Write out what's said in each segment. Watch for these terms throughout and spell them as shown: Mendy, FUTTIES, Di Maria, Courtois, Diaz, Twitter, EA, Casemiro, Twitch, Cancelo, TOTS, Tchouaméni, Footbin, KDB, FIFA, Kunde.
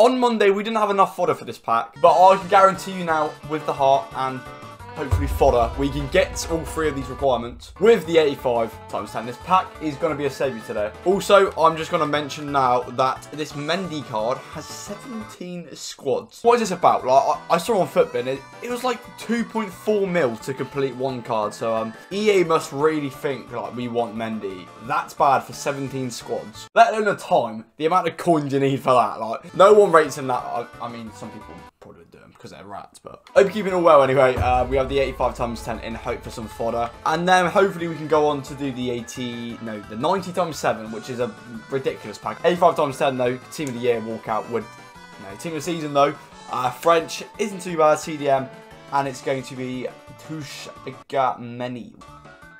On Monday, we didn't have enough fodder for this pack, but I can guarantee you now, with the heart and hopefully fodder, we can get all three of these requirements with the 85 times 10. This pack is going to be a saviour today. Also, I'm just going to mention now that this Mendy card has 17 squads. What is this about? Like, I saw on Footbin, it was like 2.4 mil to complete one card. So EA must really think like we want Mendy. That's bad for 17 squads. Let alone the time, the amount of coins you need for that. Like, no one rates in that. I mean, some people probably do them because they're rats, but hope you're keeping all well anyway. We have the 85 times 10 in hope for some fodder, and then hopefully we can go on to do the 90 times 7, which is a ridiculous pack. 85 times 10 though, team of the year walkout would, you know, team of the season though. French isn't too bad, CDM, and it's going to be Tchouaméni.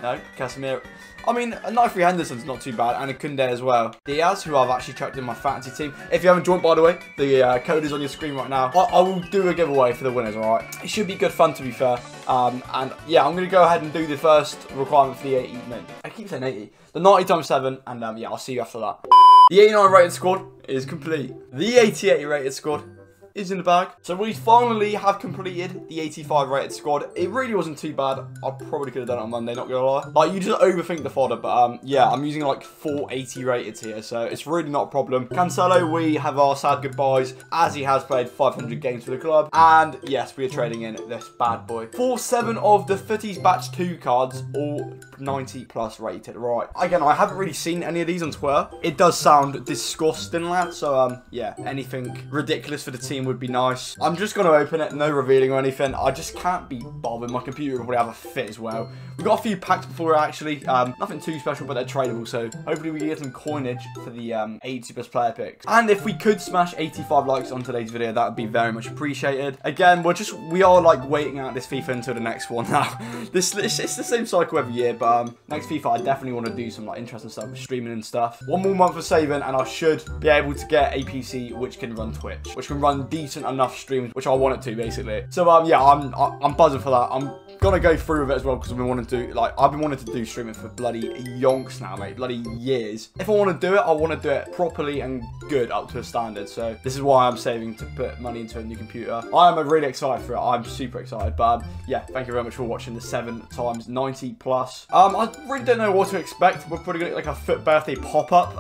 No, Casemiro. I mean, a night free Henderson's not too bad, and a Kunde as well. Diaz, who I've actually chucked in my fantasy team. If you haven't joined, by the way, the code is on your screen right now. I will do a giveaway for the winners, all right? It should be good fun, to be fair. And yeah, I'm going to go ahead and do the first requirement for the 80. No, I keep saying 80. The 90 times 7, and yeah, I'll see you after that. The 89 rated squad is complete. The 88 rated squad is in the bag. So we finally have completed the 85 rated squad. It really wasn't too bad. I probably could have done it on Monday, not gonna lie. Like, you just overthink the fodder, but yeah, I'm using like 480 rateds here, so it's really not a problem. Cancelo, we have our sad goodbyes, as he has played 500 games for the club. And yes, we are trading in this bad boy. 47 of the Footies Batch 2 cards, all 90 plus rated. Right. Again, I haven't really seen any of these on Twitter. It does sound disgusting, lad. So yeah, anything ridiculous for the team would be nice. I'm just going to open it, no revealing or anything. I just can't be bothered. My computer will probably have a fit as well. We've got a few packs before actually. Nothing too special, but they're tradable. So hopefully we can get some coinage for the 80 plus player picks. And if we could smash 85 likes on today's video, that would be very much appreciated. Again, we are like waiting out this FIFA until the next one now. It's the same cycle every year, but next FIFA I definitely want to do some like interesting stuff with streaming and stuff. One more month of saving and I should be able to get a PC which can run Twitch, which can run decent enough streams, which I want it to basically. So yeah, I'm buzzing for that. I'm gonna go through with it as well, because I've been wanting to do, like, I've been wanting to do streaming for bloody yonks now, mate, bloody years. If I want to do it, I want to do it properly and good up to a standard. So this is why I'm saving to put money into a new computer. I am really excited for it. I'm super excited. But yeah, thank you very much for watching the 7 times 90 plus. I really don't know what to expect. We're probably gonna get like a foot birthday pop up.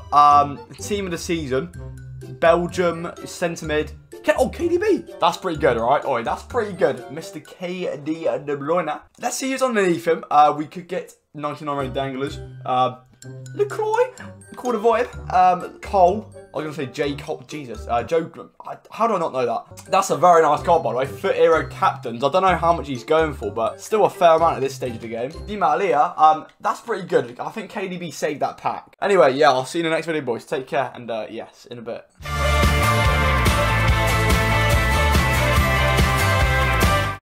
Team of the season, Belgium, centre mid. Oh, KDB. That's pretty good, all right? Oi, that's pretty good. Mr. KDB. Let's see who's underneath him. We could get 99 rated danglers. Lecroy, Courtois, Cole. I was going to say J. Cole. Jesus. Joe. How do I not know that? That's a very nice card, by the way. Foot Hero Captains. I don't know how much he's going for, but still a fair amount at this stage of the game. Di Maria. That's pretty good. I think KDB saved that pack. Anyway, yeah, I'll see you in the next video, boys. Take care, and yes, in a bit.